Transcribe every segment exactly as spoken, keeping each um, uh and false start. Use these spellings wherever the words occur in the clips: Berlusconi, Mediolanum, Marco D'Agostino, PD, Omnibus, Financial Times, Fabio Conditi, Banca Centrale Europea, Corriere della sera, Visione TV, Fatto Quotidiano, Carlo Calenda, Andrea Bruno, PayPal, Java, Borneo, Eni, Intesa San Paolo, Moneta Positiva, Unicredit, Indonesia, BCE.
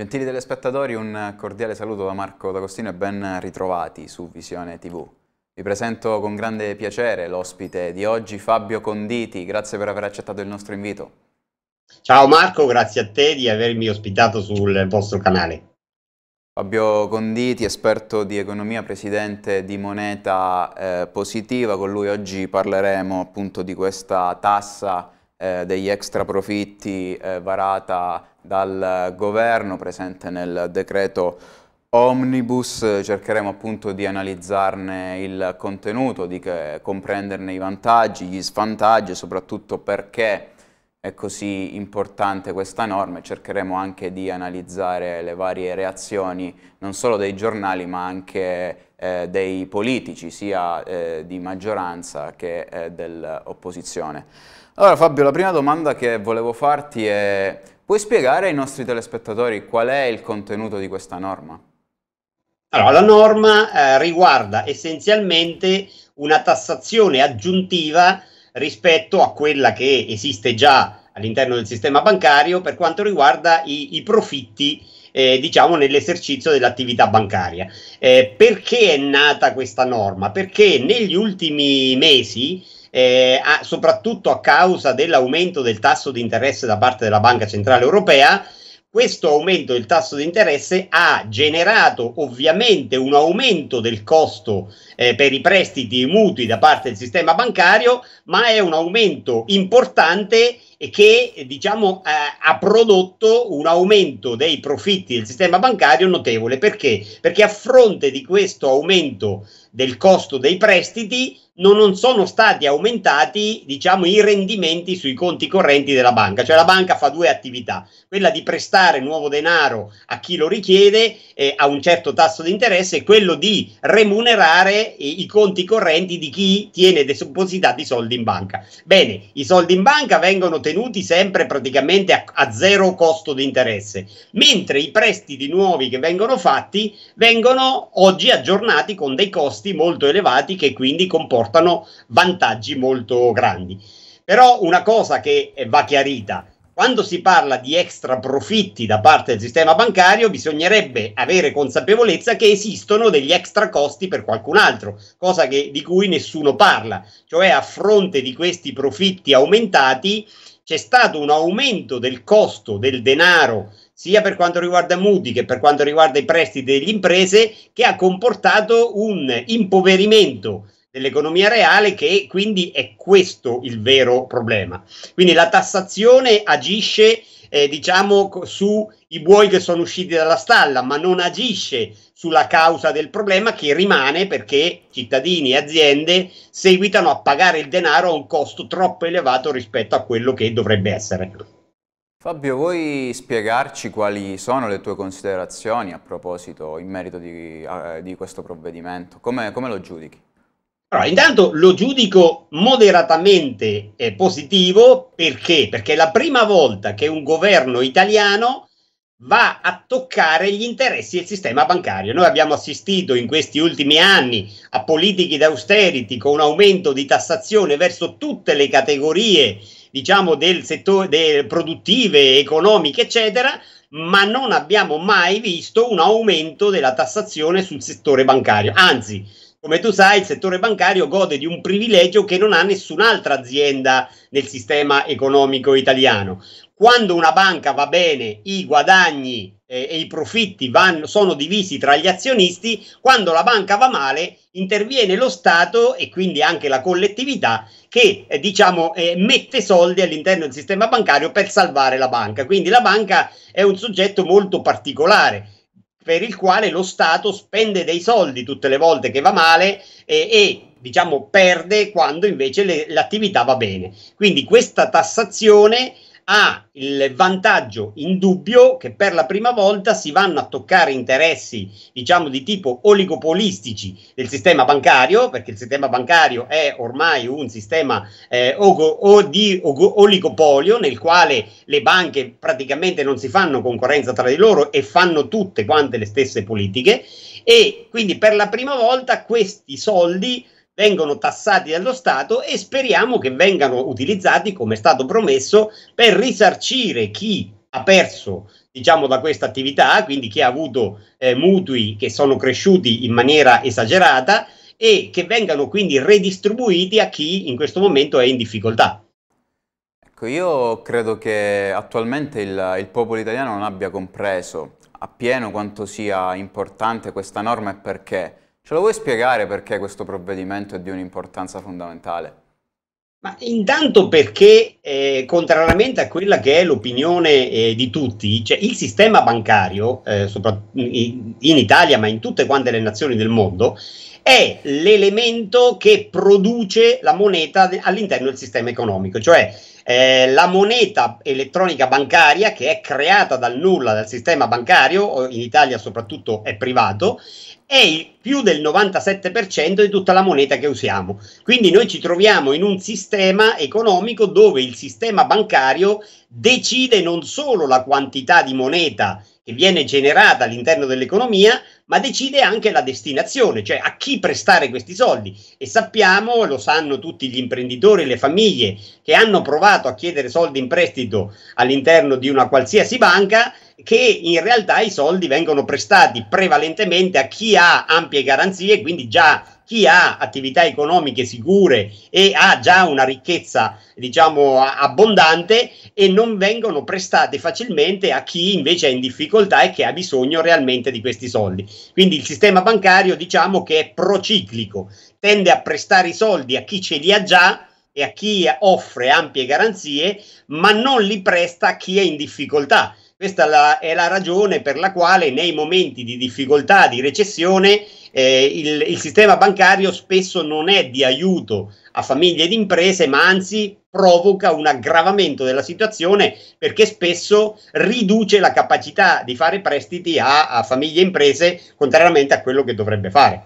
Gentili telespettatori, un cordiale saluto da Marco D'Agostino e ben ritrovati su Visione tivù. Vi presento con grande piacere l'ospite di oggi, Fabio Conditi. Grazie per aver accettato il nostro invito. Ciao Marco, grazie a te di avermi ospitato sul vostro canale. Fabio Conditi, esperto di economia, presidente di Moneta eh, Positiva. Con lui oggi parleremo appunto di questa tassa eh, degli extra profitti eh, varata dal governo, presente nel decreto Omnibus. Cercheremo appunto di analizzarne il contenuto, di che, comprenderne i vantaggi, gli svantaggi e soprattutto perché è così importante questa norma. Cercheremo anche di analizzare le varie reazioni non solo dei giornali ma anche eh, dei politici, sia eh, di maggioranza che eh, dell'opposizione. Allora Fabio, la prima domanda che volevo farti è: puoi spiegare ai nostri telespettatori qual è il contenuto di questa norma? Allora, la norma eh, riguarda essenzialmente una tassazione aggiuntiva rispetto a quella che esiste già all'interno del sistema bancario per quanto riguarda i, i profitti eh, diciamo nell'esercizio dell'attività bancaria. Eh, perché è nata questa norma? Perché negli ultimi mesi, eh, a, soprattutto a causa dell'aumento del tasso di interesse da parte della Banca Centrale Europea, questo aumento del tasso di interesse ha generato ovviamente un aumento del costo eh, per i prestiti e i mutui da parte del sistema bancario, ma è un aumento importante che diciamo eh, ha prodotto un aumento dei profitti del sistema bancario notevole. Perché? Perché a fronte di questo aumento del costo dei prestiti non sono stati aumentati diciamo i rendimenti sui conti correnti della banca. Cioè la banca fa due attività: quella di prestare nuovo denaro a chi lo richiede eh, a un certo tasso di interesse, e quello di remunerare eh, i conti correnti di chi tiene depositati soldi in banca. Bene, i soldi in banca vengono tenuti sempre praticamente a, a zero costo di interesse, mentre i prestiti nuovi che vengono fatti vengono oggi aggiornati con dei costi molto elevati che quindi comportano vantaggi molto grandi. Però una cosa che va chiarita: quando si parla di extra profitti da parte del sistema bancario bisognerebbe avere consapevolezza che esistono degli extra costi per qualcun altro, cosa che, di cui nessuno parla. Cioè a fronte di questi profitti aumentati c'è stato un aumento del costo del denaro sia per quanto riguarda mutui che per quanto riguarda i prestiti delle imprese, che ha comportato un impoverimento dell'economia reale, che quindi è questo il vero problema. Quindi la tassazione agisce eh, diciamo sui buoi che sono usciti dalla stalla, ma non agisce sulla causa del problema, che rimane perché cittadini e aziende seguitano a pagare il denaro a un costo troppo elevato rispetto a quello che dovrebbe essere. Fabio, vuoi spiegarci quali sono le tue considerazioni a proposito, in merito di, eh, di questo provvedimento? Come, come lo giudichi? Allora, intanto lo giudico moderatamente eh, positivo. Perché? Perché è la prima volta che un governo italiano va a toccare gli interessi del sistema bancario. Noi abbiamo assistito in questi ultimi anni a politiche di austerity con un aumento di tassazione verso tutte le categorie, diciamo, del settore de, produttive, economiche, eccetera, ma non abbiamo mai visto un aumento della tassazione sul settore bancario. Anzi, come tu sai, il settore bancario gode di un privilegio che non ha nessun'altra azienda nel sistema economico italiano. Quando una banca va bene, i guadagni eh, e i profitti vanno, sono divisi tra gli azionisti. Quando la banca va male, interviene lo Stato e quindi anche la collettività che eh, diciamo eh, mette soldi all'interno del sistema bancario per salvare la banca. Quindi la banca è un soggetto molto particolare, per il quale lo Stato spende dei soldi tutte le volte che va male e, e diciamo perde quando invece l'attività va bene. Quindi questa tassazione ha il vantaggio indubbio che per la prima volta si vanno a toccare interessi, diciamo, di tipo oligopolistici del sistema bancario, perché il sistema bancario è ormai un sistema eh, o, o di o, oligopolio, nel quale le banche praticamente non si fanno concorrenza tra di loro e fanno tutte quante le stesse politiche, e quindi per la prima volta questi soldi vengono tassati dallo Stato e speriamo che vengano utilizzati, come è stato promesso, per risarcire chi ha perso diciamo, da questa attività, quindi chi ha avuto eh, mutui che sono cresciuti in maniera esagerata e che vengano quindi redistribuiti a chi in questo momento è in difficoltà. Ecco, io credo che attualmente il, il popolo italiano non abbia compreso appieno quanto sia importante questa norma e perché. Ce lo vuoi spiegare perché questo provvedimento è di un'importanza fondamentale? Ma intanto perché, eh, contrariamente a quella che è l'opinione eh, di tutti, cioè il sistema bancario, eh, in Italia ma in tutte quante le nazioni del mondo, è l'elemento che produce la moneta all'interno del sistema economico, cioè eh, la moneta elettronica bancaria che è creata dal nulla dal sistema bancario, in Italia soprattutto è privato, è il più del novantasette per cento di tutta la moneta che usiamo. Quindi noi ci troviamo in un sistema economico dove il sistema bancario decide non solo la quantità di moneta che viene generata all'interno dell'economia, ma decide anche la destinazione, cioè a chi prestare questi soldi. E sappiamo, lo sanno tutti gli imprenditori, le famiglie che hanno provato a chiedere soldi in prestito all'interno di una qualsiasi banca, che in realtà i soldi vengono prestati prevalentemente a chi ha ampie garanzie, quindi già chi ha attività economiche sicure e ha già una ricchezza, diciamo, abbondante, e non vengono prestate facilmente a chi invece è in difficoltà e che ha bisogno realmente di questi soldi. Quindi il sistema bancario, diciamo, che è prociclico, tende a prestare i soldi a chi ce li ha già e a chi offre ampie garanzie, ma non li presta a chi è in difficoltà. Questa è la, è la ragione per la quale nei momenti di difficoltà, di recessione, eh, il, il sistema bancario spesso non è di aiuto a famiglie ed imprese, ma anzi provoca un aggravamento della situazione, perché spesso riduce la capacità di fare prestiti a, a famiglie e imprese, contrariamente a quello che dovrebbe fare.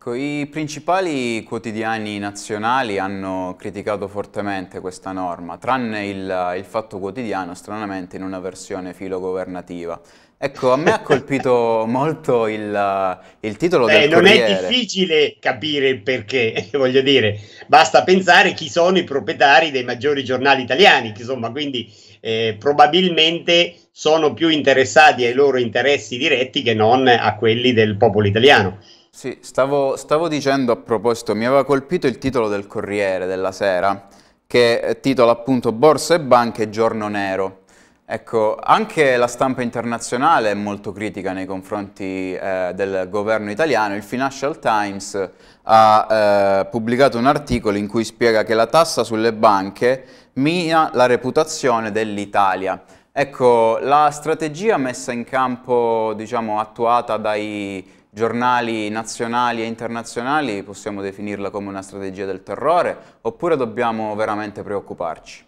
Ecco, i principali quotidiani nazionali hanno criticato fortemente questa norma, tranne il, il Fatto Quotidiano, stranamente in una versione filogovernativa. Ecco, a me ha colpito molto il, il titolo Beh, del Corriere. Non è difficile capire il perché, voglio dire, basta pensare chi sono i proprietari dei maggiori giornali italiani, insomma, quindi eh, probabilmente sono più interessati ai loro interessi diretti che non a quelli del popolo italiano. Sì, stavo, stavo dicendo a proposito, mi aveva colpito il titolo del Corriere della Sera, che titola appunto "Borsa e banche, giorno nero". Ecco, anche la stampa internazionale è molto critica nei confronti eh, del governo italiano. Il Financial Times ha eh, pubblicato un articolo in cui spiega che la tassa sulle banche mina la reputazione dell'Italia. Ecco, la strategia messa in campo, diciamo, attuata dai giornali nazionali e internazionali, possiamo definirla come una strategia del terrore, oppure dobbiamo veramente preoccuparci?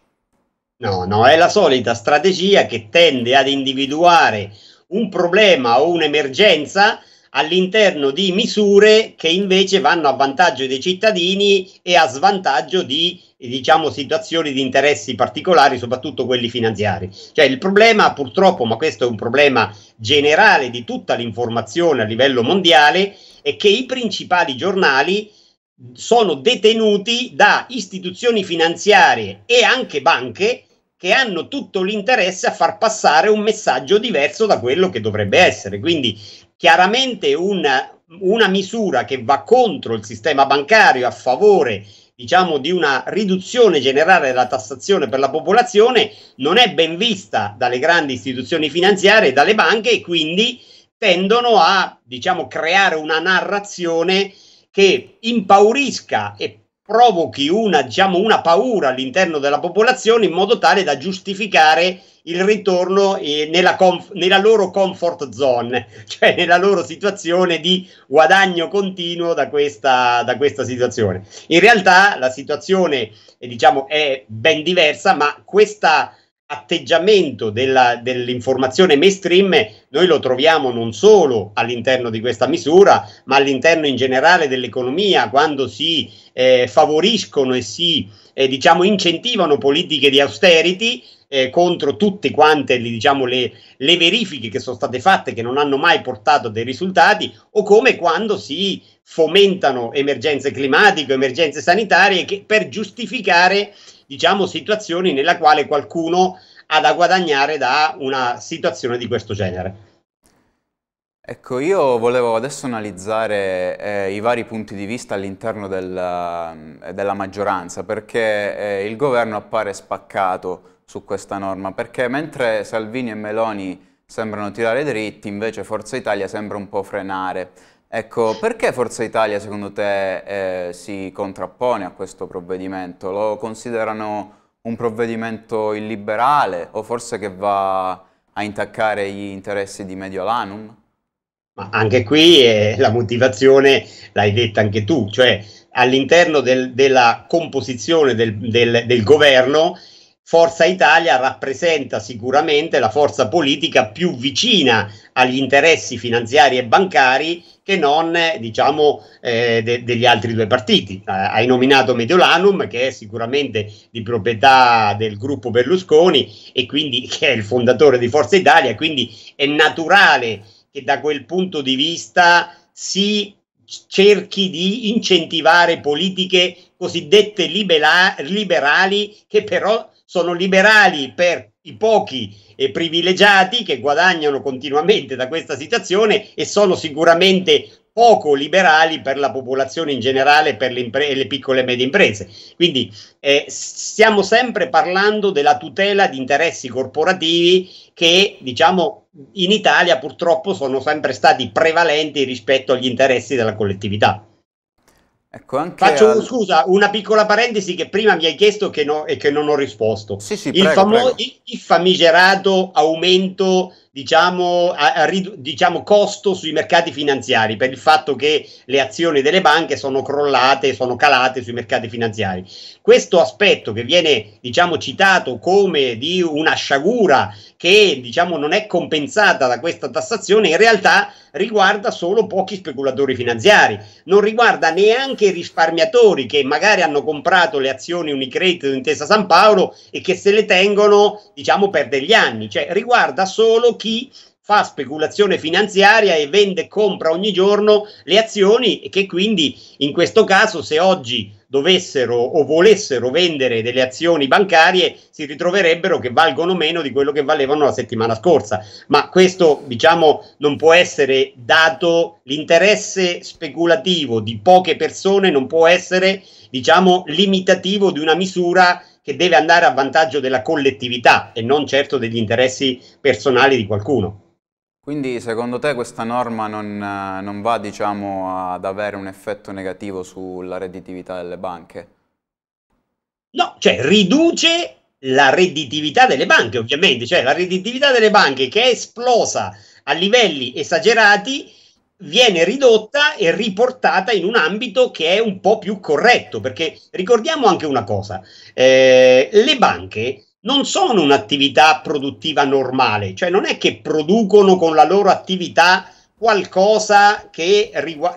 No, no, è la solita strategia che tende ad individuare un problema o un'emergenza all'interno di misure che invece vanno a vantaggio dei cittadini e a svantaggio di, diciamo, situazioni di interessi particolari, soprattutto quelli finanziari. Cioè il problema, purtroppo, ma questo è un problema generale di tutta l'informazione a livello mondiale, è che i principali giornali sono detenuti da istituzioni finanziarie e anche banche che hanno tutto l'interesse a far passare un messaggio diverso da quello che dovrebbe essere. Quindi chiaramente una, una misura che va contro il sistema bancario a favore, diciamo, di una riduzione generale della tassazione per la popolazione non è ben vista dalle grandi istituzioni finanziarie e dalle banche, e quindi tendono a, diciamo, creare una narrazione che impaurisca e provochi una, diciamo, una paura all'interno della popolazione, in modo tale da giustificare il ritorno eh, nella, nella loro comfort zone, cioè nella loro situazione di guadagno continuo da questa, da questa situazione. In realtà la situazione eh, diciamo, è ben diversa, ma questo atteggiamento dell'informazione dell mainstream noi lo troviamo non solo all'interno di questa misura, ma all'interno in generale dell'economia, quando si eh, favoriscono e si eh, diciamo, incentivano politiche di austerity Eh, contro tutte quante, diciamo, le, le verifiche che sono state fatte, che non hanno mai portato dei risultati, o come quando si fomentano emergenze climatiche, emergenze sanitarie, che, per giustificare, diciamo, situazioni nella quale qualcuno ha da guadagnare da una situazione di questo genere. Ecco, io volevo adesso analizzare eh, i vari punti di vista all'interno della, della maggioranza, perché eh, il governo appare spaccato su questa norma, perché mentre Salvini e Meloni sembrano tirare dritti, invece Forza Italia sembra un po' frenare. Ecco, perché Forza Italia secondo te eh, si contrappone a questo provvedimento? Lo considerano un provvedimento illiberale o forse che va a intaccare gli interessi di Mediolanum? Anche qui eh, la motivazione l'hai detta anche tu, cioè all'interno del, della composizione del, del, del governo Forza Italia rappresenta sicuramente la forza politica più vicina agli interessi finanziari e bancari che non eh, diciamo eh, de, degli altri due partiti. Eh, hai nominato Mediolanum, che è sicuramente di proprietà del gruppo Berlusconi e quindi che è il fondatore di Forza Italia, quindi è naturale che da quel punto di vista si cerchi di incentivare politiche cosiddette libera- liberali, che però sono liberali per i pochi e privilegiati che guadagnano continuamente da questa situazione e sono sicuramente poco liberali per la popolazione in generale, per le, impre- le piccole e medie imprese. Quindi eh, stiamo sempre parlando della tutela di interessi corporativi che, diciamo, in Italia purtroppo sono sempre stati prevalenti rispetto agli interessi della collettività. Ecco, anche Faccio al... scusa, una piccola parentesi che prima mi hai chiesto che no, e che non ho risposto. Sì, sì, il, prego, famo- prego. il famigerato aumento, diciamo, a, a, diciamo, costo sui mercati finanziari per il fatto che le azioni delle banche sono crollate, sono calate sui mercati finanziari. Questo aspetto che viene, diciamo, citato come di una sciagura che, diciamo, non è compensata da questa tassazione, in realtà riguarda solo pochi speculatori finanziari, non riguarda neanche i risparmiatori che magari hanno comprato le azioni Unicredit o Intesa San Paolo e che se le tengono, diciamo, per degli anni, cioè riguarda solo chi fa speculazione finanziaria e vende e compra ogni giorno le azioni e che quindi in questo caso se oggi dovessero o volessero vendere delle azioni bancarie si ritroverebbero che valgono meno di quello che valevano la settimana scorsa, ma questo, diciamo, non può essere dato, l'interesse speculativo di poche persone non può essere, diciamo, limitativo di una misura che deve andare a vantaggio della collettività e non certo degli interessi personali di qualcuno. Quindi secondo te questa norma non, non va, diciamo, ad avere un effetto negativo sulla redditività delle banche? No, cioè riduce la redditività delle banche ovviamente, cioè la redditività delle banche che è esplosa a livelli esagerati viene ridotta e riportata in un ambito che è un po' più corretto, perché ricordiamo anche una cosa, eh, le banche non sono un'attività produttiva normale, cioè non è che producono con la loro attività qualcosa che,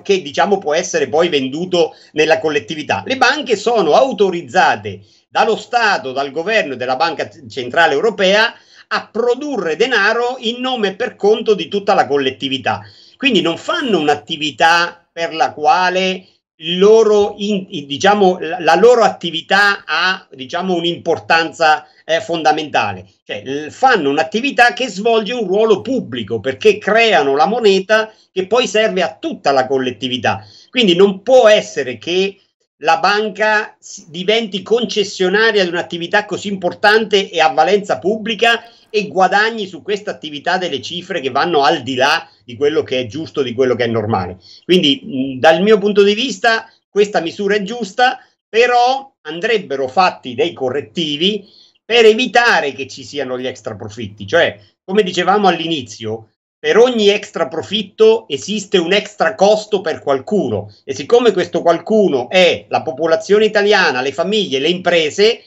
che diciamo può essere poi venduto nella collettività. Le banche sono autorizzate dallo Stato, dal governo e dalla Banca Centrale Europea a produrre denaro in nome e per conto di tutta la collettività. Quindi non fanno un'attività per la quale il loro in, diciamo, la loro attività ha, diciamo, un'importanza eh, fondamentale, cioè, fanno un'attività che svolge un ruolo pubblico perché creano la moneta che poi serve a tutta la collettività. Quindi non può essere che la banca diventi concessionaria di un'attività così importante e a valenza pubblica e guadagni su questa attività delle cifre che vanno al di là di quello che è giusto, di quello che è normale. Quindi mh, dal mio punto di vista questa misura è giusta, però andrebbero fatti dei correttivi per evitare che ci siano gli extra profitti, cioè come dicevamo all'inizio, per ogni extra profitto esiste un extra costo per qualcuno e siccome questo qualcuno è la popolazione italiana, le famiglie, le imprese,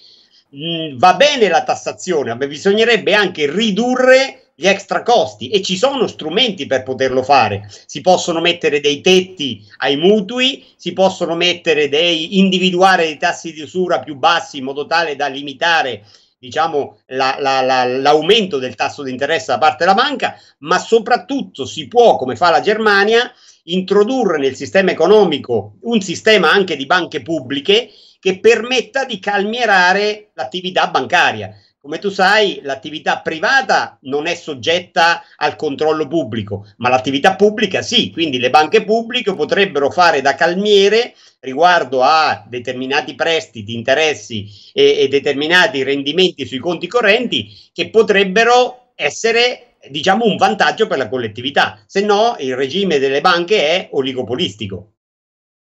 mh, va bene la tassazione, ma bisognerebbe anche ridurre gli extra costi e ci sono strumenti per poterlo fare, si possono mettere dei tetti ai mutui, si possono mettere dei individuare dei tassi di usura più bassi in modo tale da limitare, diciamo, la, la, la, l'aumento del tasso di interesse da parte della banca, ma soprattutto si può, come fa la Germania, introdurre nel sistema economico un sistema anche di banche pubbliche che permetta di calmierare l'attività bancaria. Come tu sai, l'attività privata non è soggetta al controllo pubblico, ma l'attività pubblica sì, quindi le banche pubbliche potrebbero fare da calmiere riguardo a determinati prestiti, interessi e, e determinati rendimenti sui conti correnti che potrebbero essere, diciamo, un vantaggio per la collettività, se no il regime delle banche è oligopolistico.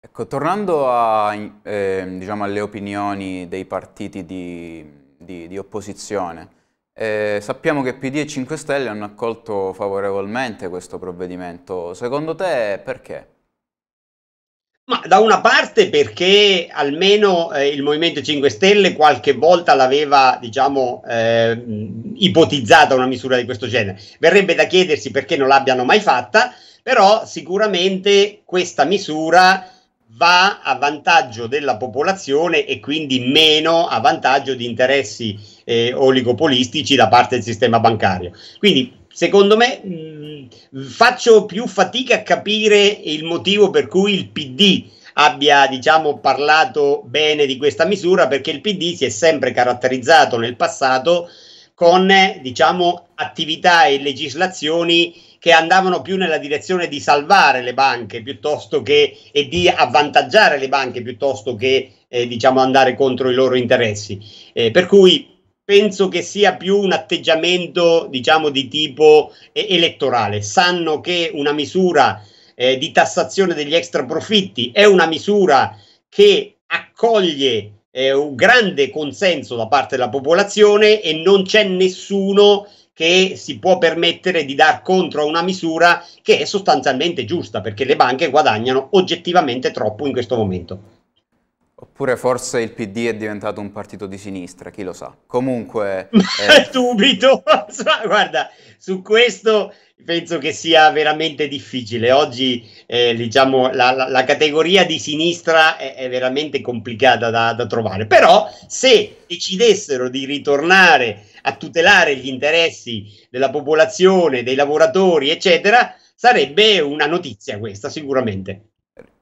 Ecco, tornando a, eh, diciamo, alle opinioni dei partiti di... Di, di opposizione. Eh, sappiamo che P D e cinque Stelle hanno accolto favorevolmente questo provvedimento. Secondo te perché? Ma da una parte perché almeno eh, il Movimento cinque Stelle qualche volta l'aveva, diciamo, eh, ipotizzata una misura di questo genere. Verrebbe da chiedersi perché non l'abbiano mai fatta, però sicuramente questa misura va a vantaggio della popolazione e quindi meno a vantaggio di interessi eh, oligopolistici da parte del sistema bancario. Quindi secondo me mh, faccio più fatica a capire il motivo per cui il P D abbia, diciamo, parlato bene di questa misura, perché il P D si è sempre caratterizzato nel passato con, diciamo, attività e legislazioni che andavano più nella direzione di salvare le banche piuttosto che, e di avvantaggiare le banche piuttosto che eh, diciamo, andare contro i loro interessi. Eh, per cui penso che sia più un atteggiamento, diciamo, di tipo eh, elettorale. Sanno che una misura eh, di tassazione degli extra profitti è una misura che accoglie eh, un grande consenso da parte della popolazione e non c'è nessuno che si può permettere di dar contro a una misura che è sostanzialmente giusta, perché le banche guadagnano oggettivamente troppo in questo momento. Oppure forse il P D è diventato un partito di sinistra, chi lo sa. Comunque... Eh... Dubito! Guarda, su questo penso che sia veramente difficile. Oggi eh, diciamo, la, la, la categoria di sinistra è, è veramente complicata da, da trovare. Però se decidessero di ritornare a tutelare gli interessi della popolazione, dei lavoratori, eccetera, sarebbe una notizia questa, sicuramente.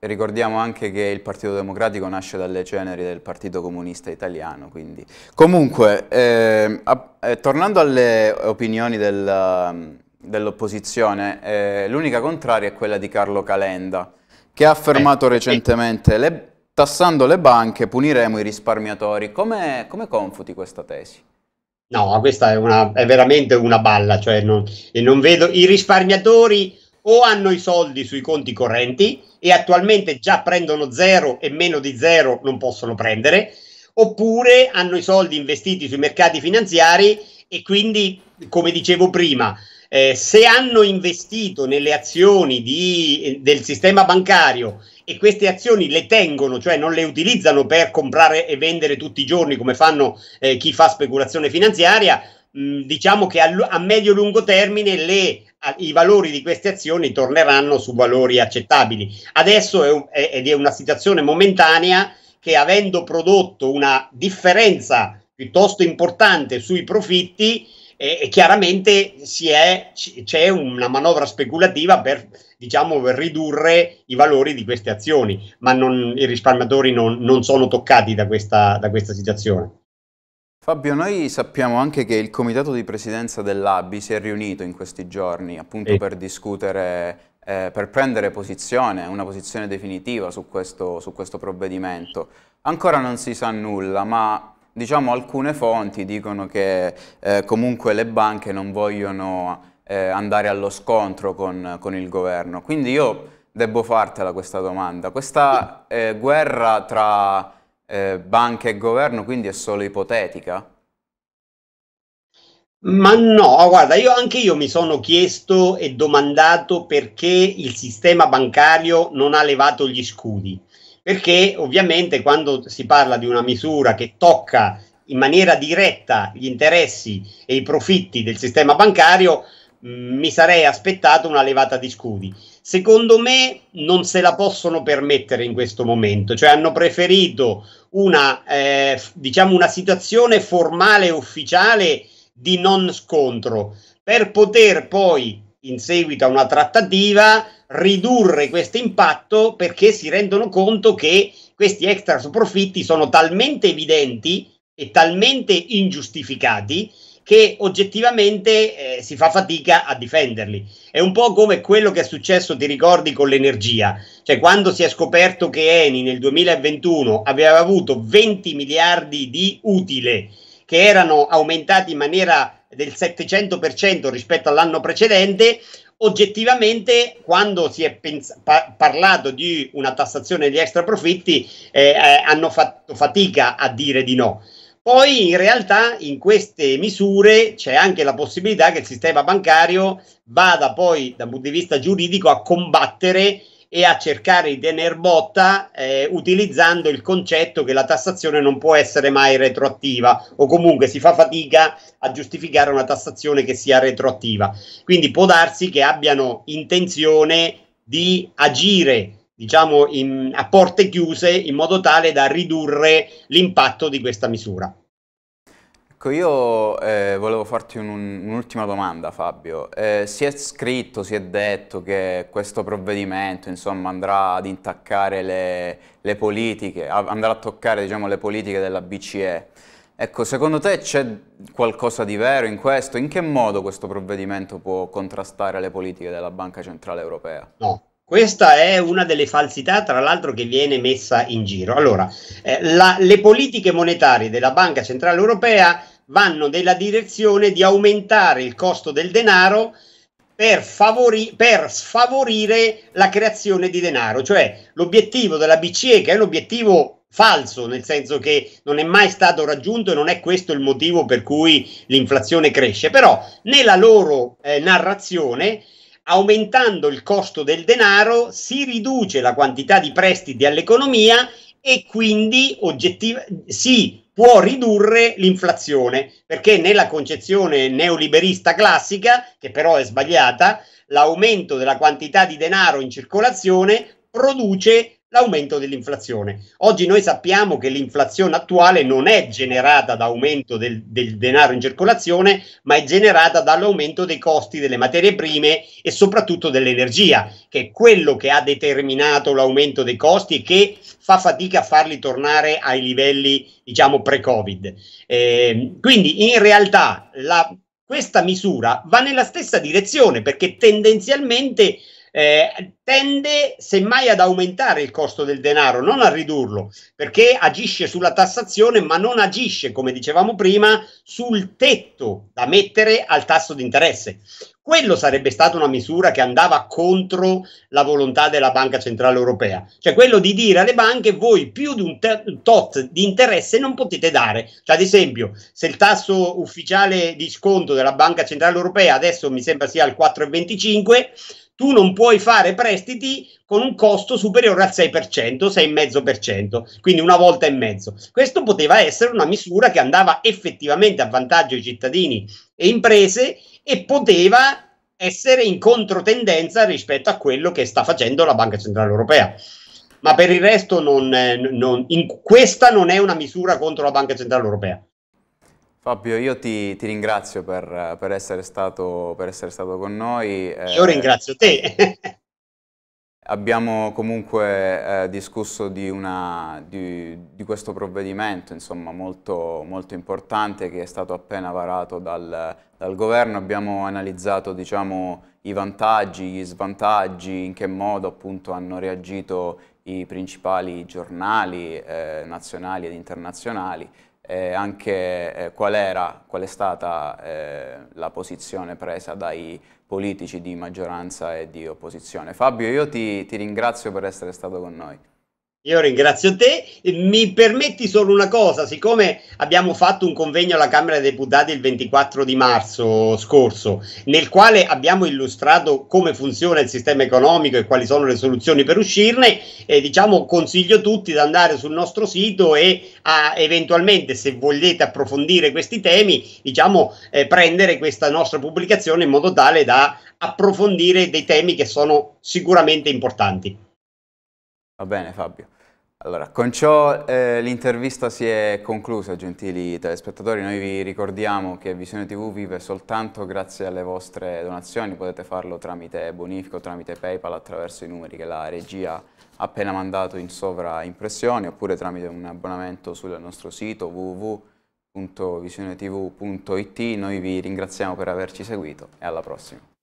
Ricordiamo anche che il Partito Democratico nasce dalle ceneri del Partito Comunista Italiano, quindi... Comunque, eh, eh, tornando alle opinioni del, dell'opposizione, eh, l'unica contraria è quella di Carlo Calenda, che ha affermato eh, recentemente eh. Le, tassando le banche puniremo i risparmiatori. Come, come confuti questa tesi? No, questa è, una, è veramente una balla, cioè non, e non vedo, i risparmiatori o hanno i soldi sui conti correnti e attualmente già prendono zero e meno di zero non possono prendere, oppure hanno i soldi investiti sui mercati finanziari e quindi, come dicevo prima, eh, se hanno investito nelle azioni di, del sistema bancario e queste azioni le tengono, cioè non le utilizzano per comprare e vendere tutti i giorni come fanno eh, chi fa speculazione finanziaria, mh, diciamo che a, a medio-lungo termine le, a, i valori di queste azioni torneranno su valori accettabili. Adesso è, un, è, è una situazione momentanea che, avendo prodotto una differenza piuttosto importante sui profitti, eh, e chiaramente c'è una manovra speculativa per... diciamo, per ridurre i valori di queste azioni, ma non, i risparmiatori non, non sono toccati da questa, da questa situazione. Fabio, noi sappiamo anche che il comitato di presidenza dell'A B I si è riunito in questi giorni appunto eh. per discutere, eh, per prendere posizione, una posizione definitiva su questo, su questo provvedimento. Ancora non si sa nulla, ma... diciamo alcune fonti dicono che eh, comunque le banche non vogliono... Eh, andare allo scontro con, con il governo. Quindi io devo fartela questa domanda. Questa eh, guerra tra eh, banche e governo quindi è solo ipotetica? Ma no, guarda, io anche io mi sono chiesto e domandato perché il sistema bancario non ha levato gli scudi. Perché ovviamente quando si parla di una misura che tocca in maniera diretta gli interessi e i profitti del sistema bancario, mi sarei aspettato una levata di scudi. Secondo me non se la possono permettere in questo momento, cioè hanno preferito una, eh, diciamo una situazione formale e ufficiale di non scontro per poter poi, in seguito a una trattativa, ridurre questo impatto, perché si rendono conto che questi extra profitti sono talmente evidenti e talmente ingiustificati che oggettivamente eh, si fa fatica a difenderli. È un po' come quello che è successo, ti ricordi, con l'energia, cioè quando si è scoperto che Eni nel duemilaventuno aveva avuto venti miliardi di utile che erano aumentati in maniera del settecento per cento rispetto all'anno precedente. Oggettivamente, quando si è pens- pa- parlato di una tassazione di extra profitti, eh, eh, hanno fatto fatica a dire di no. Poi in realtà in queste misure c'è anche la possibilità che il sistema bancario vada poi dal punto di vista giuridico a combattere e a cercare di tener botta eh, utilizzando il concetto che la tassazione non può essere mai retroattiva, o comunque si fa fatica a giustificare una tassazione che sia retroattiva. Quindi può darsi che abbiano intenzione di agire, diciamo, in, a porte chiuse, in modo tale da ridurre l'impatto di questa misura. Ecco, io eh, volevo farti un, un'ultima domanda, Fabio. Eh, si è scritto, si è detto che questo provvedimento, insomma, andrà ad intaccare le, le politiche, andrà a toccare, diciamo, le politiche della B C E. Ecco, secondo te c'è qualcosa di vero in questo? In che modo questo provvedimento può contrastare le politiche della Banca Centrale Europea? No. Questa è una delle falsità, tra l'altro, che viene messa in giro. Allora, eh, la, le politiche monetarie della Banca Centrale Europea vanno nella direzione di aumentare il costo del denaro per, favori, per sfavorire la creazione di denaro. Cioè, l'obiettivo della B C E, che è un obiettivo falso, nel senso che non è mai stato raggiunto e non è questo il motivo per cui l'inflazione cresce, però nella loro eh, narrazione, aumentando il costo del denaro si riduce la quantità di prestiti all'economia e quindi oggettiva- si può ridurre l'inflazione, perché nella concezione neoliberista classica, che però è sbagliata, l'aumento della quantità di denaro in circolazione produce l'aumento dell'inflazione. Oggi noi sappiamo che l'inflazione attuale non è generata da aumento del, del denaro in circolazione, ma è generata dall'aumento dei costi delle materie prime e soprattutto dell'energia, che è quello che ha determinato l'aumento dei costi e che fa fatica a farli tornare ai livelli, diciamo, pre-Covid. Eh, quindi in realtà la, questa misura va nella stessa direzione, perché tendenzialmente Eh, tende semmai ad aumentare il costo del denaro, non a ridurlo, perché agisce sulla tassazione, ma non agisce, come dicevamo prima, sul tetto da mettere al tasso di interesse. Quello sarebbe stata una misura che andava contro la volontà della Banca Centrale Europea, cioè quello di dire alle banche: voi più di un tot di interesse non potete dare. Cioè, ad esempio, se il tasso ufficiale di sconto della Banca Centrale Europea adesso mi sembra sia al quattro virgola venticinque, tu non puoi fare prestiti con un costo superiore al sei per cento, sei virgola cinque per cento, quindi una volta e mezzo. Questo poteva essere una misura che andava effettivamente a vantaggio di cittadini e imprese e poteva essere in controtendenza rispetto a quello che sta facendo la Banca Centrale Europea. Ma per il resto non, non, in, questa non è una misura contro la Banca Centrale Europea. Fabio, io ti, ti ringrazio per, per, essere stato, per essere stato con noi. Io ringrazio te. Abbiamo comunque eh, discusso di, una, di, di questo provvedimento, insomma, molto, molto importante, che è stato appena varato dal, dal governo. Abbiamo analizzato, diciamo, i vantaggi, gli svantaggi, in che modo appunto hanno reagito i principali giornali eh, nazionali ed internazionali, e anche eh, qual era, qual è stata eh, la posizione presa dai politici di maggioranza e di opposizione. Fabio, io ti, ti ringrazio per essere stato con noi. Io ringrazio te. Mi permetti solo una cosa: siccome abbiamo fatto un convegno alla Camera dei Deputati il ventiquattro di marzo scorso, nel quale abbiamo illustrato come funziona il sistema economico e quali sono le soluzioni per uscirne, eh, diciamo, consiglio tutti di andare sul nostro sito e a, eventualmente, se volete approfondire questi temi, diciamo, eh, prendere questa nostra pubblicazione in modo tale da approfondire dei temi che sono sicuramente importanti. Va bene, Fabio. Allora, con ciò eh, l'intervista si è conclusa, gentili telespettatori. Noi vi ricordiamo che Visione tivù vive soltanto grazie alle vostre donazioni. Potete farlo tramite bonifico, tramite PayPal, attraverso i numeri che la regia ha appena mandato in sovraimpressione, oppure tramite un abbonamento sul nostro sito www visione tv punto it. Noi vi ringraziamo per averci seguito e alla prossima.